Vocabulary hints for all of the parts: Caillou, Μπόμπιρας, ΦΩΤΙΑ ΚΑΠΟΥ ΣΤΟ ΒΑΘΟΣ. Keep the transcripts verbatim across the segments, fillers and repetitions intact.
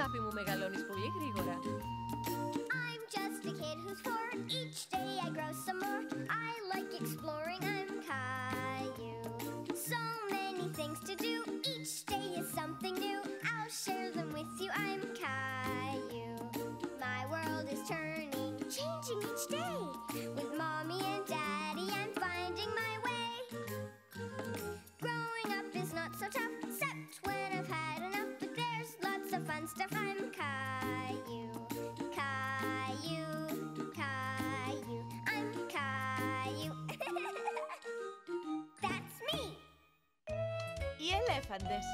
αγάπη μου, μεγαλώνεις πολύ γρήγορα. I'm just a kid who's four. Each day I grow some more. I like exploring. I'm Caillou. So many things to do. Each day is something new. I'll share them with you. I'm Caillou. My world is turning, changing each day. With mommy and daddy, I'm finding my way. Growing up is not so tough, except when I've had enough. But there's lots of fun stuff. I'm Caillou. Caillou, Caillou, I'm Caillou. That's me. Οι ελέφαντες.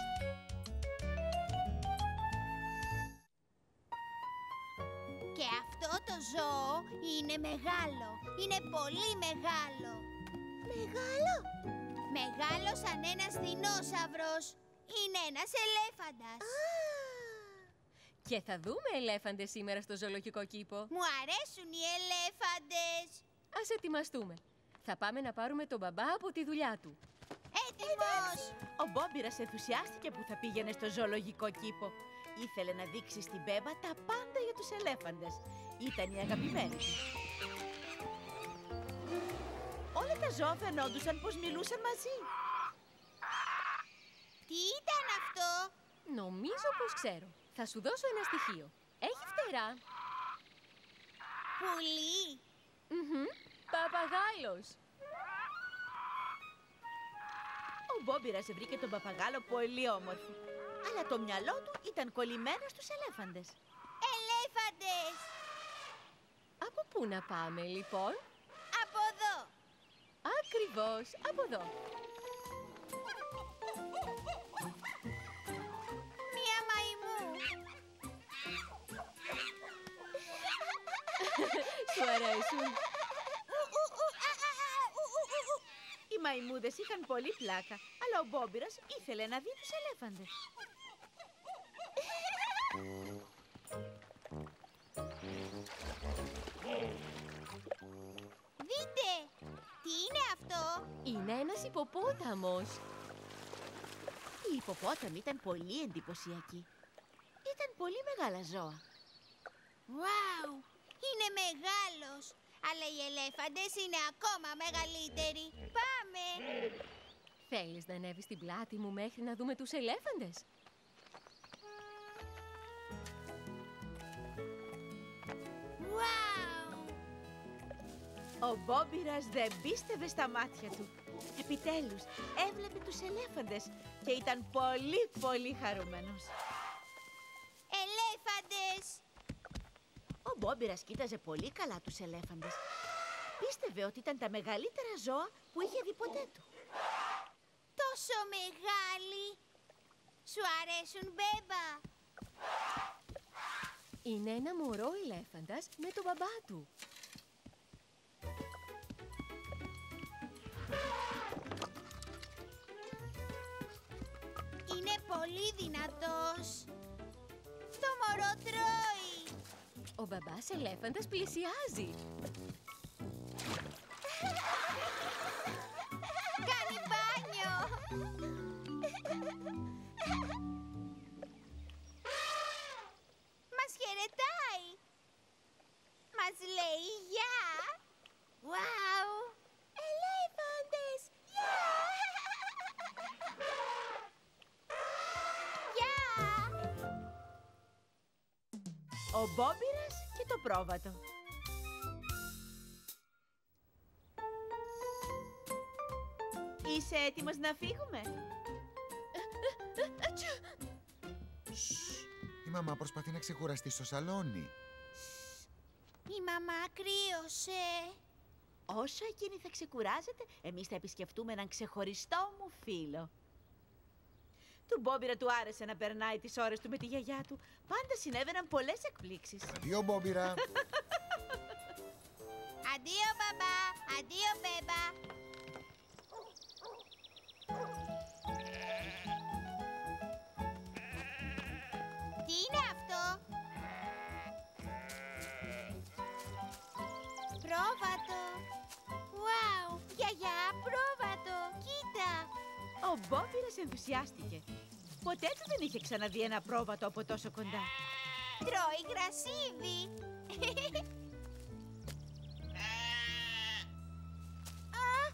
Και αυτό το ζώο είναι μεγάλο. Είναι πολύ μεγάλο. Μεγάλο? Μεγάλο σαν ένας δεινόσαυρος. Είναι ένας ελέφαντας. Και θα δούμε ελέφαντες σήμερα στο ζωολογικό κήπο. Μου αρέσουν οι ελέφαντες. Ας ετοιμαστούμε. Θα πάμε να πάρουμε τον μπαμπά από τη δουλειά του. Έτοιμος! Ο Μπόμπιρας ενθουσιάστηκε που θα πήγαινε στο ζωολογικό κήπο. Ήθελε να δείξει στην Μπέμπα τα πάντα για τους ελέφαντες. Ήταν η αγαπημένη του. Όλα τα ζώα φαινόντουσαν πως μιλούσαν μαζί. Τι ήταν αυτό? Νομίζω πως ξέρω. Θα σου δώσω ένα στοιχείο. Έχει φτερά. Πουλί. Mm-hmm. Παπαγάλος. Ο Μπόμπιρας βρήκε τον παπαγάλο πολύ όμορφο. Αλλά το μυαλό του ήταν κολλημένο στους ελέφαντες. Ελέφαντες! Από πού να πάμε λοιπόν? Από εδώ. Ακριβώς, από εδώ. Μία μαϊμού. Σου αρέσουν? Οι μαϊμούδες είχαν πολύ πλάκα, αλλά ο Μπόμπιρας ήθελε να δει τους ελέφαντες. Δείτε! Τι είναι αυτό? Είναι ένας υποπόταμος. Οι υποπόταμοι ήταν πολύ εντυπωσιακοί. Ήταν πολύ μεγάλα ζώα. Wow! Είναι μεγάλος! Αλλά οι ελέφαντες είναι ακόμα μεγαλύτεροι. Πάμε! Θέλεις να ανέβεις στην πλάτη μου μέχρι να δούμε τους ελέφαντες? Wow! Ο Μπόμπιρας δεν πίστευε στα μάτια του. Επιτέλους έβλεπε τους ελέφαντες και ήταν πολύ πολύ χαρούμενος. Ελέφαντες! Ο Μπόμπιρας κοίταζε πολύ καλά τους ελέφαντες. Πίστευε ότι ήταν τα μεγαλύτερα ζώα που είχε δει ποτέ του. Τόσο μεγάλη! Σου αρέσουν, Μπέμπα? Είναι ένα μωρό ελέφαντας με τον μπαμπά του. Είναι πολύ δυνατός. Το μωρό τρώει. Ο μπαμπάς ελέφαντας πλησιάζει. Κάνει μπάνιο. Μας χαιρετάει. Μας λέει γεια. Wow. Ελέφαντες, γεια. Γεια. Ο Μπόμπι το πρόβατο. Είσαι έτοιμος να φύγουμε? Η μαμά προσπαθεί να ξεκουραστεί στο σαλόνι. Η μαμά κρύωσε. Όσο εκείνη θα ξεκουράζεται, εμείς θα επισκεφτούμε έναν ξεχωριστό μου φίλο. Του Μπόμπιρα του άρεσε να περνάει τις ώρες του με τη γιαγιά του. Πάντα συνέβαιναν πολλές εκπλήξεις. Αντίο, Μπόμπιρα. Αντίο, μπαμπά. Αντίο, μπέμπα. Τι είναι αυτό? Πρόβατο. Wow, γιαγιά, πρόβατο. Κοίτα. Ο Μπόμπιρας ενθουσιάστηκε. Ποτέ του δεν είχε ξαναδεί ένα πρόβατο από τόσο κοντά. Τρώει γρασίδι. Α,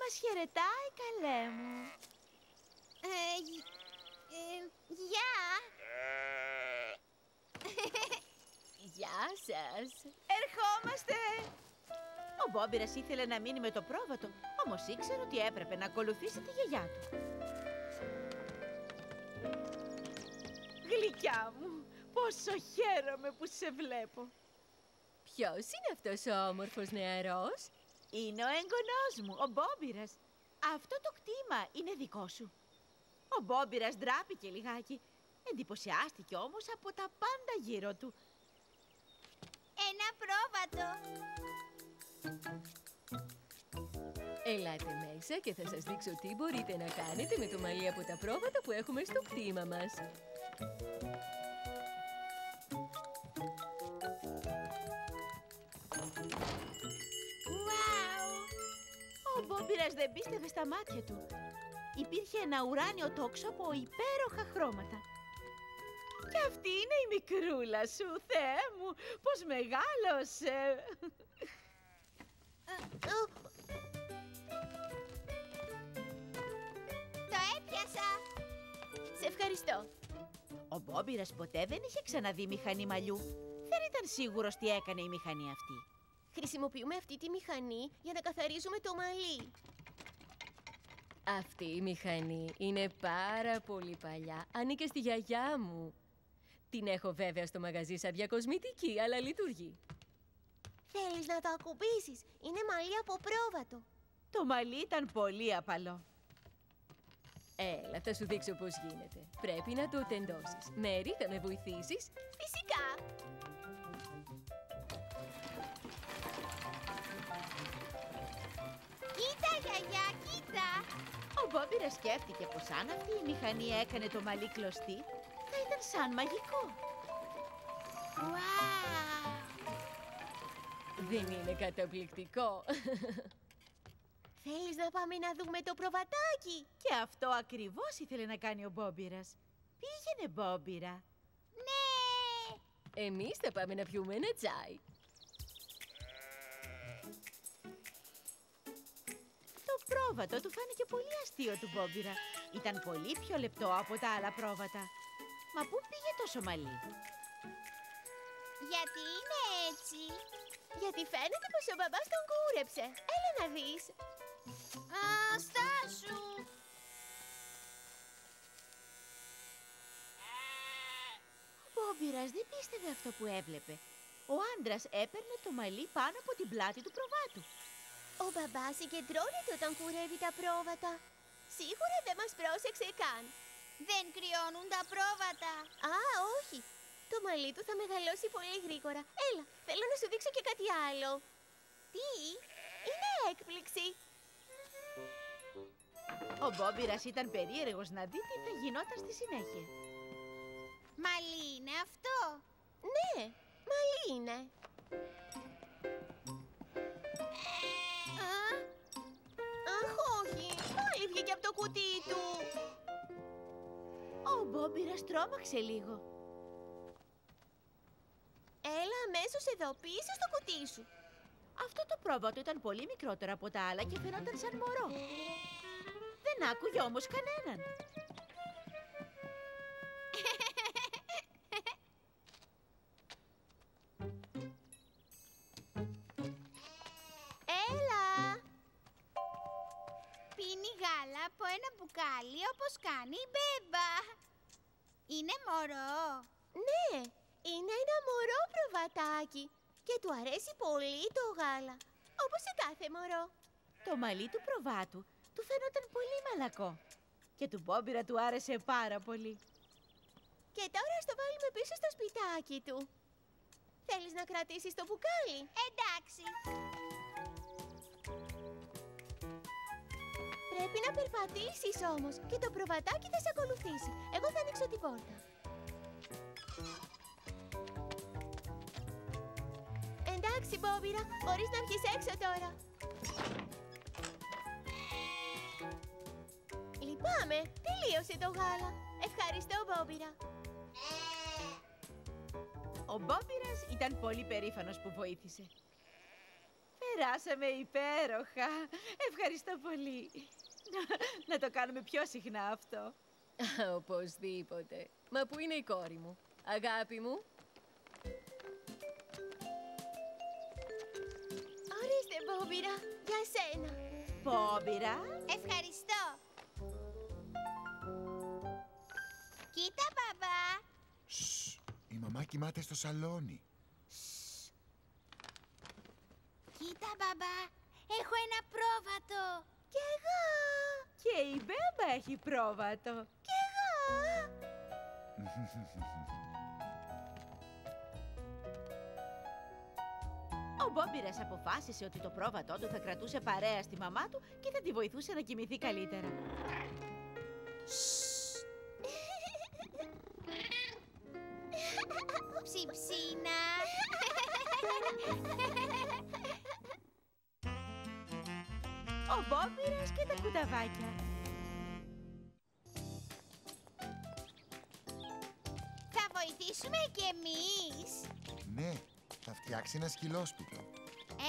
μας χαιρετάει, καλέ μου. Γεια. Γεια σας. Ερχόμαστε. Ο Μπόμπιρας ήθελε να μείνει με το πρόβατο, όμως ήξερε ότι έπρεπε να ακολουθήσει τη γιαγιά του. Γλυκιά μου, πόσο χαίρομαι που σε βλέπω. Ποιος είναι αυτός ο όμορφος νεαρός? Είναι ο εγγονός μου, ο Μπόμπιρας. Αυτό το κτήμα είναι δικό σου. Ο Μπόμπιρας ντράπηκε λιγάκι. Εντυπωσιάστηκε όμως από τα πάντα γύρω του. Ένα πρόβατο. Ελάτε μέσα και θα σας δείξω τι μπορείτε να κάνετε με το μαλλί από τα πρόβατα που έχουμε στο κτήμα μας. Wow! Ο Μπόμπιρας δεν πίστευε στα μάτια του. Υπήρχε ένα ουράνιο τόξο από υπέροχα χρώματα. Και αυτή είναι η μικρούλα σου, Θεέ μου, πως μεγάλωσε. Το έπιασα. Σε ευχαριστώ. Ο Μπόμπιρας ποτέ δεν είχε ξαναδεί μηχανή μαλλιού. Δεν ήταν σίγουρος τι έκανε η μηχανή αυτή. Χρησιμοποιούμε αυτή τη μηχανή για να καθαρίζουμε το μαλλί. Αυτή η μηχανή είναι πάρα πολύ παλιά. Ανήκε στη γιαγιά μου. Την έχω βέβαια στο μαγαζί σαν διακοσμητική, αλλά λειτουργεί. Θέλεις να το ακουμπήσεις. Είναι μαλλί από πρόβατο. Το μαλλί ήταν πολύ απαλό. Έλα, θα σου δείξω πώς γίνεται. Πρέπει να το τεντώσεις. Μέρι, θα με βοηθήσεις? Φυσικά. Κοίτα, γιαγιά, κοίτα. Ο Μπόμπιρας σκέφτηκε πως αν αυτή η μηχανή έκανε το μαλλί κλωστή, θα ήταν σαν μαγικό. Wow. Δεν είναι καταπληκτικό? Θέλεις να πάμε να δούμε το προβατάκι? Και αυτό ακριβώς ήθελε να κάνει ο Μπόμπιρας. Πήγαινε, Μπόμπιρα. Ναι! Εμείς θα πάμε να πιούμε ένα τσάι. Το πρόβατο του φάνηκε πολύ αστείο του Μπόμπιρα. Ήταν πολύ πιο λεπτό από τα άλλα πρόβατα. Μα πού πήγε τόσο μαλλί? Γιατί είναι έτσι? Γιατί φαίνεται πως ο μπαμπάς τον κούρεψε. Έλα να δεις. Α, στάσου. Ο Μπόμπιρας δεν πίστευε αυτό που έβλεπε. Ο άντρας έπαιρνε το μαλλί πάνω από την πλάτη του προβάτου. Ο μπαμπάς συγκεντρώνεται όταν κουρεύει τα πρόβατα. Σίγουρα δεν μας πρόσεξε καν. Δεν κρυώνουν τα πρόβατα. Α, όχι. Το μαλλί του θα μεγαλώσει πολύ γρήγορα. Έλα, θέλω να σου δείξω και κάτι άλλο. Τι? Είναι έκπληξη. Ο Μπόμπιρας ήταν περίεργος να δει τι θα γινόταν στη συνέχεια. Μαλλί είναι αυτό? Ναι, μαλλί είναι. Α, αχ, όχι, πάλι βγήκε από το κουτί του. Ο Μπόμπιρας τρόμαξε λίγο. Έλα αμέσως εδώ, πίσω στο κουτί σου. Αυτό το πρόβατο ήταν πολύ μικρότερο από τα άλλα και φαινόταν σαν μωρό. Δεν άκουγε όμως κανέναν. Έλα. Πίνει γάλα από ένα μπουκάλι όπως κάνει η Μπέμπα. Είναι μωρό? Ναι. Είναι ένα μωρό προβατάκι και του αρέσει πολύ το γάλα, όπως σε κάθε μωρό. Το μαλλί του προβάτου του φαίνονταν πολύ μαλακό και του Μπόμπιρα του άρεσε πάρα πολύ. Και τώρα ας το βάλουμε πίσω στο σπιτάκι του. Θέλεις να κρατήσεις το μπουκάλι? Εντάξει. Πρέπει να περπατήσεις όμως και το προβατάκι θα σε ακολουθήσει. Εγώ θα ανοίξω την πόρτα. Εντάξει, Μπόμπιρα, μπορείς να βγεις έξω τώρα. Λυπάμαι, τελείωσε το γάλα. Ευχαριστώ, Μπόμπιρα. Ο Μπόμπιρας ήταν πολύ περήφανος που βοήθησε. Περάσαμε υπέροχα. Ευχαριστώ πολύ. Να το κάνουμε πιο συχνά αυτό. Οπωσδήποτε. Μα πού είναι η κόρη μου? Αγάπη μου. Ορίστε, Μπόμπιρα. Για σένα. Μπόμπιρα. Ευχαριστώ. Κοίτα, μπαμπά. Σσ, η μαμά κοιμάται στο σαλόνι. Σσ. Κοίτα, μπαμπά. Έχω ένα πρόβατο. Κι εγώ. Και η Μπέμπα έχει πρόβατο. Κι εγώ. Ο Μπόμπιρας αποφάσισε ότι το πρόβατό του θα κρατούσε παρέα στη μαμά του και θα τη βοηθούσε να κοιμηθεί καλύτερα. Ψιψίνα. Ο Μπόμπιρας και τα κουταβάκια. Θα βοηθήσουμε κι εμείς. Ναι. Θα φτιάξει ένα σκυλόσπιτο.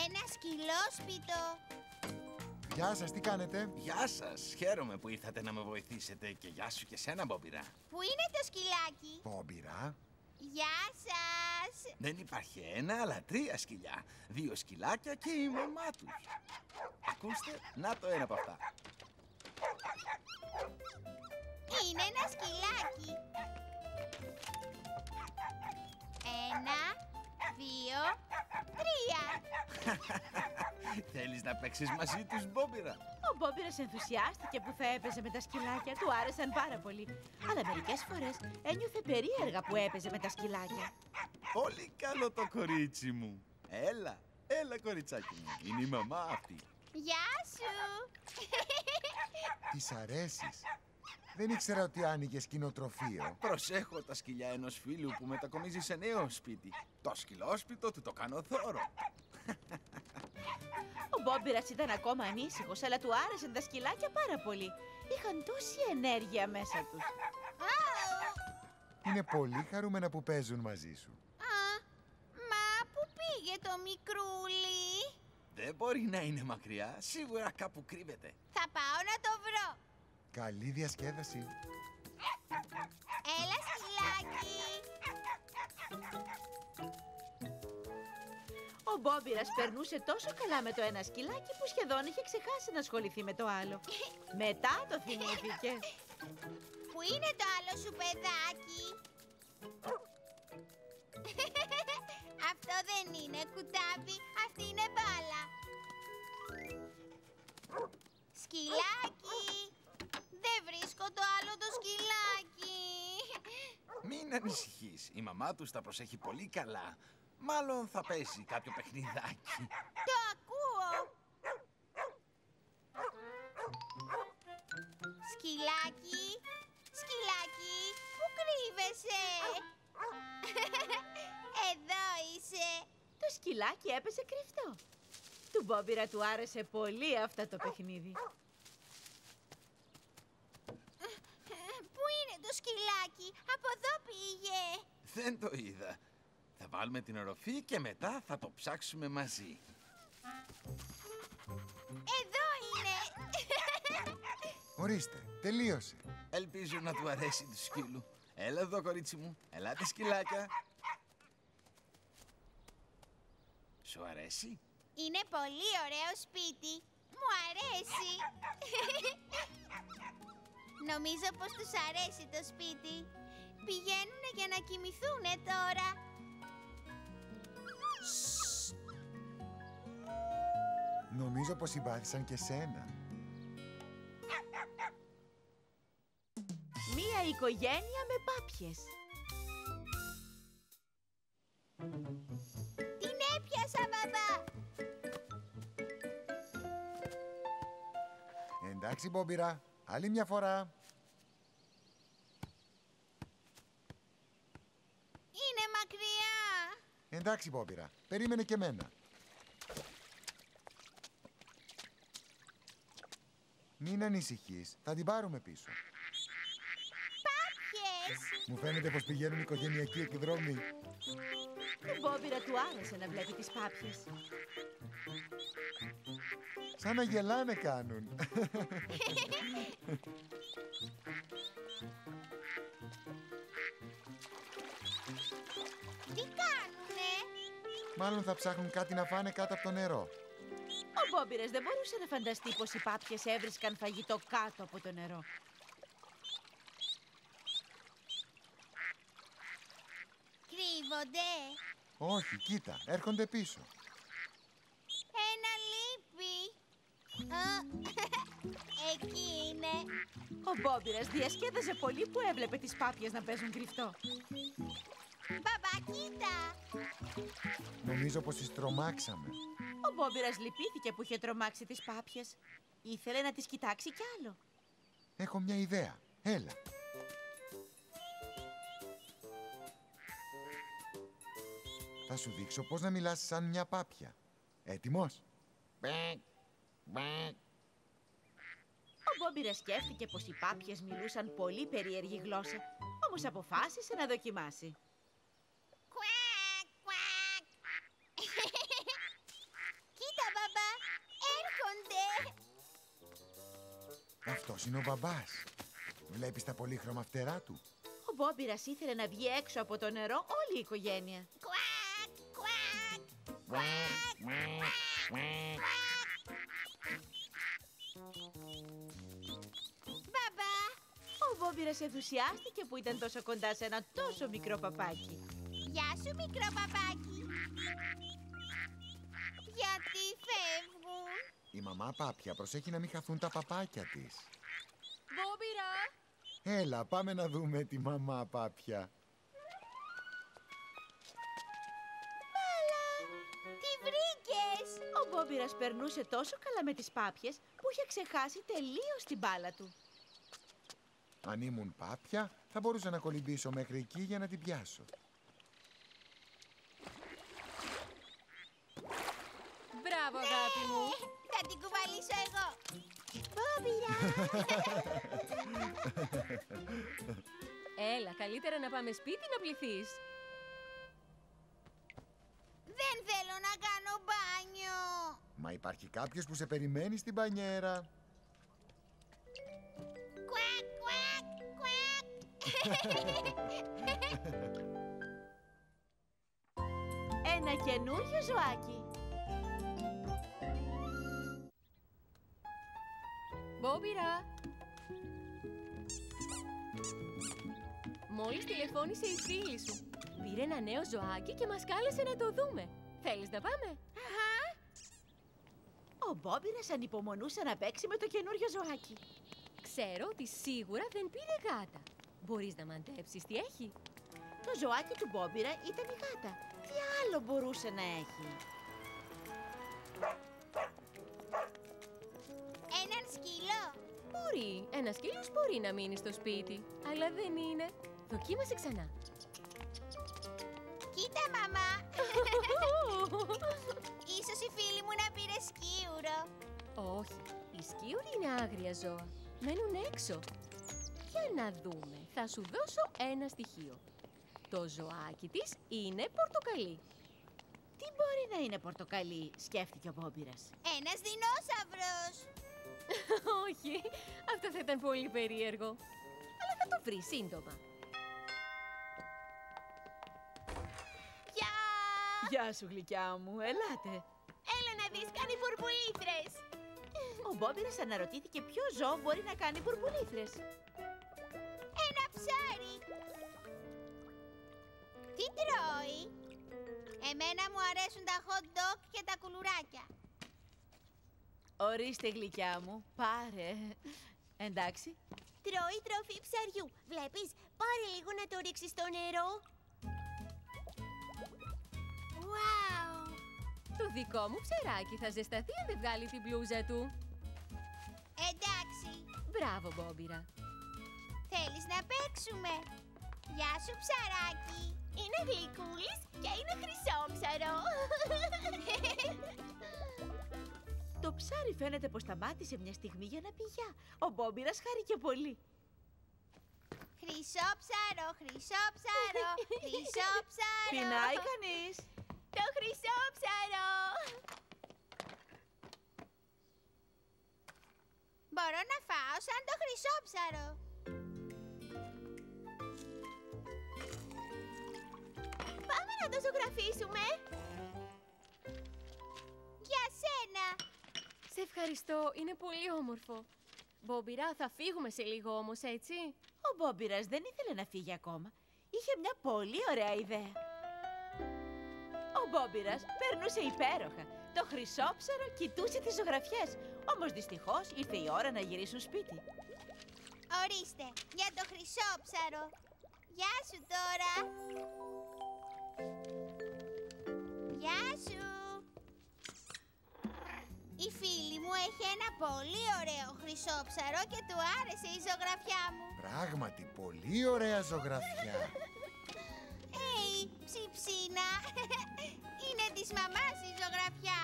Ένα σκυλόσπιτο. Γεια σας, τι κάνετε? Γεια σας, χαίρομαι που ήρθατε να με βοηθήσετε. Και γεια σου και σένα, Μπόμπιρα. Πού είναι το σκυλάκι? Μπόμπιρα. Γεια σας. Δεν υπάρχει ένα, αλλά τρία σκυλιά. Δύο σκυλάκια και η μαμά τους. Ακούστε, να το ένα από αυτά. Είναι ένα σκυλάκι. Ένα... Δύο, τρία. Θέλεις να παίξεις μαζί τους, Μπόμπιρα? Ο Μπόμπιρας ενθουσιάστηκε που θα έπαιζε με τα σκυλάκια. Του άρεσαν πάρα πολύ. Αλλά μερικές φορές ένιωθε περίεργα που έπαιζε με τα σκυλάκια. Πολύ καλό το κορίτσι μου. Έλα, έλα κοριτσάκι μου. Είναι η μαμά αυτή. Γεια σου. Της αρέσεις. Δεν ήξερα ότι άνοιγες κοινοτροφείο. Προσέχω τα σκυλιά ενός φίλου που μετακομίζει σε νέο σπίτι. Το σκυλόσπιτο του το κάνω δώρο. Ο Μπόμπιρας ήταν ακόμα ανήσυχος, αλλά του άρεσαν τα σκυλάκια πάρα πολύ. Είχαν τόση ενέργεια μέσα τους. Είναι πολύ χαρούμενα που παίζουν μαζί σου. Α, μα πού πήγε το μικρούλι? Δεν μπορεί να είναι μακριά. Σίγουρα κάπου κρύβεται. Θα πάω να το βρω. Καλή διασκέδαση. Έλα, σκυλάκι. Ο Μπόμπιρας περνούσε τόσο καλά με το ένα σκυλάκι που σχεδόν είχε ξεχάσει να ασχοληθεί με το άλλο. Μετά το θυμήθηκε. Πού είναι το άλλο σου παιδάκι? Αυτό δεν είναι κουτάβι, αυτή είναι μπάλα. Σκυλάκι. Δεν βρίσκω το άλλο το σκυλάκι. Μην ανησυχείς. Η μαμά τους τα προσέχει πολύ καλά. Μάλλον θα παίζει κάποιο παιχνιδάκι. Το ακούω. Σκυλάκι, σκυλάκι, πού κρύβεσαι? Εδώ είσαι. Το σκυλάκι έπεσε κρυφτό. Του Μπόμπιρα του άρεσε πολύ αυτό το παιχνίδι. Το σκυλάκι, από εδώ πήγε. Δεν το είδα. Θα βάλουμε την οροφή και μετά θα το ψάξουμε μαζί. Εδώ είναι. Ορίστε, τελείωσε. Ελπίζω να του αρέσει του σκύλου. Έλα εδώ, κορίτσι μου. Ελάτε, σκυλάκια. Σου αρέσει? Είναι πολύ ωραίο σπίτι. Μου αρέσει. Νομίζω πως τους αρέσει το σπίτι. Πηγαίνουν για να κοιμηθούνε τώρα. Σσ. Νομίζω πως συμπάθησαν και σένα. Μία οικογένεια με πάπιες. Την έπιασα, μπαμπά. Εντάξει, Μπόμπιρα. Άλλη μια φορά. Είναι μακριά. Εντάξει, Μπόμπιρα. Περίμενε και μένα. Μην ανησυχείς. Θα την πάρουμε πίσω. Πάπιες! Μου φαίνεται πως πηγαίνουν οικογενειακοί εκδρόμοι. Τον Μπόμπιρα του άρεσε να βλέπει τις πάπιες. Σαν να γελάνε κάνουν. Τι κάνουνε? Μάλλον θα ψάχνουν κάτι να φάνε κάτω από το νερό. Ο Μπόμπιρας δεν μπορούσε να φανταστεί πως οι πάπιες έβρισκαν φαγητό κάτω από το νερό. Κρύβονται. Όχι, κοίτα, έρχονται πίσω. Ένα λείπει. Εκεί είναι. Ο Μπόμπιρας διασκέδαζε πολύ που έβλεπε τις πάπιες να παίζουν κρυφτό. Μπαμπά, κοίτα. Νομίζω πως τις τρομάξαμε. Ο Μπόμπιρας λυπήθηκε που είχε τρομάξει τις πάπιες. Ήθελε να τις κοιτάξει κι άλλο. Έχω μια ιδέα. Έλα. Θα σου δείξω πώς να μιλάς σαν μια πάπια. Έτοιμος? Ο Μπόμπιρας σκέφτηκε πως οι πάπιες μιλούσαν πολύ περίεργη γλώσσα, όμως αποφάσισε να δοκιμάσει. Κουάκ, κουάκ. Κοίτα, μπαμπά, έρχονται. Αυτός είναι ο μπαμπάς. Βλέπεις τα πολύχρωμα φτερά του. Ο Μπόμπιρας ήθελε να βγει έξω από το νερό όλη η οικογένεια. Μπαμπά! Ο Μπόμπιρας ενθουσιάστηκε που ήταν τόσο κοντά σε ένα τόσο μικρό παπάκι. Γεια σου, μικρό παπάκι. Γιατί φεύγουν? Η μαμά πάπια προσέχει να μην χαθούν τα παπάκια της. Μπόμπιρα! Έλα, πάμε να δούμε τη μαμά πάπια. Ο Μπόμπιρας περνούσε τόσο καλά με τις πάπιες που είχε ξεχάσει τελείως την μπάλα του. Αν ήμουν πάπια, θα μπορούσα να κολυμπήσω μέχρι εκεί για να την πιάσω. Μπράβο, αγάπη μου! Θα την κουβαλήσω εγώ! Μπόμπιρα! Έλα, καλύτερα να πάμε σπίτι να πληθείς. Δεν θέλω να κάνω μπάνιο. Μα υπάρχει κάποιος που σε περιμένει στην μπανιέρα. Κουάκ, κουάκ, κουάκ. Ένα καινούριο ζωάκι. Μπόμπιρα. Μόλις τηλεφώνησε η φίλη σου. Πήρε ένα νέο ζωάκι και μας κάλεσε να το δούμε. Θέλεις να πάμε? Αχα! Ο Μπόμπιρας ανυπομονούσε να παίξει με το καινούριο ζωάκι. Ξέρω ότι σίγουρα δεν πήρε γάτα. Μπορείς να μαντέψεις τι έχει? Το ζωάκι του Μπόμπιρα ήταν η γάτα. Τι άλλο μπορούσε να έχει? Έναν σκύλο. Μπορεί. Ένα σκύλος μπορεί να μείνει στο σπίτι. Αλλά δεν είναι. Δοκίμασε ξανά. Κοίτα, μαμά! Ίσως η φίλη μου να πήρε σκίουρο. Όχι, οι σκίουροι είναι άγρια ζώα. Μένουν έξω. Για να δούμε, θα σου δώσω ένα στοιχείο. Το ζωάκι της είναι πορτοκαλί. Τι μπορεί να είναι πορτοκαλί, σκέφτηκε ο Μπόμπιρας. Ένας δεινόσαυρος! Όχι, αυτό θα ήταν πολύ περίεργο. Αλλά θα το βρει σύντομα. Γεια σου, γλυκιά μου, ελάτε. Έλα να δεις, κάνει μπουρμπουλήθρες. Ο Μπόμπιρας αναρωτήθηκε ποιο ζώο μπορεί να κάνει μπουρμπουλήθρες. Ένα ψάρι. Τι τρώει? Εμένα μου αρέσουν τα hot dog και τα κουλουράκια. Ορίστε, γλυκιά μου, πάρε. Εντάξει. Τρώει τροφή ψαριού, βλέπεις, πάρε λίγο να το ρίξεις στο νερό. Wow. Το δικό μου ψεράκι θα ζεσταθεί αν δεν βγάλει την μπλούζα του. Εντάξει. Μπράβο, Μπόμπιρα. Θέλεις να παίξουμε? Γεια σου, ψαράκι. Είναι γλυκούλης και είναι χρυσόψαρο. Το ψάρι φαίνεται πως σταμάτησε μια στιγμή για να πηγιά. Ο Μπόμπιρας χάρηκε πολύ. χρυσό ψαρό, χρυσό ψαρό, χρυσό ψαρό. Πεινάει κανείς? Το χρυσό ψαρό. Μπορώ να φάω σαν το χρυσό ψαρό. Πάμε να το ζωγραφίσουμε. Για σένα. Σε ευχαριστώ, είναι πολύ όμορφο. Μπόμπιρα, θα φύγουμε σε λίγο όμως, έτσι? Ο Μπόμπιρας δεν ήθελε να φύγει ακόμα. Είχε μια πολύ ωραία ιδέα. Ο Μπόμπιρας περνούσε υπέροχα. Το χρυσόψαρο κοιτούσε τις ζωγραφιές. Όμως δυστυχώς ήρθε η ώρα να γυρίσουν σπίτι. Ορίστε, για το χρυσόψαρο. Γεια σου τώρα. Γεια σου. Η φίλη μου έχει ένα πολύ ωραίο χρυσόψαρο και του άρεσε η ζωγραφιά μου. Πράγματι, πολύ ωραία ζωγραφιά. Hey, ψιψίνα. Είναι της μαμάς η ζωγραφιά.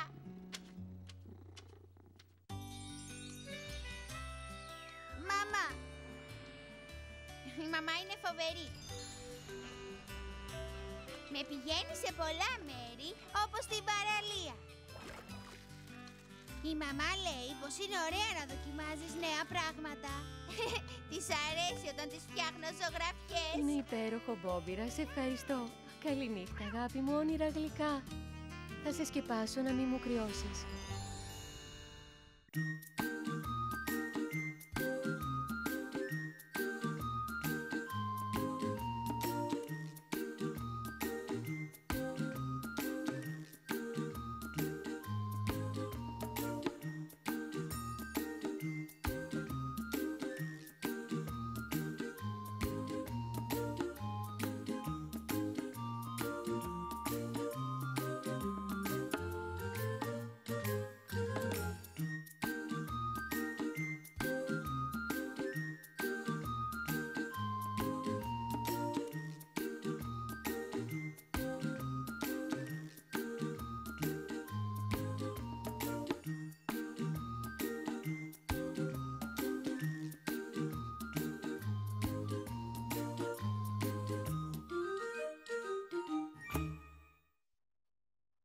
Μαμά. Η μαμά είναι φοβερή. Με πηγαίνει σε πολλά μέρη, όπως την παραλία. Η μαμά λέει πως είναι ωραία να δοκιμάζεις νέα πράγματα. Της αρέσει όταν της φτιάχνω ζωγραφιές. Είναι υπέροχο, Μπόμπιρα, σε ευχαριστώ. Καληνύχτα, αγάπη μου, όνειρα γλυκά. Θα σε σκεπάσω να μην μου κρυώσεις.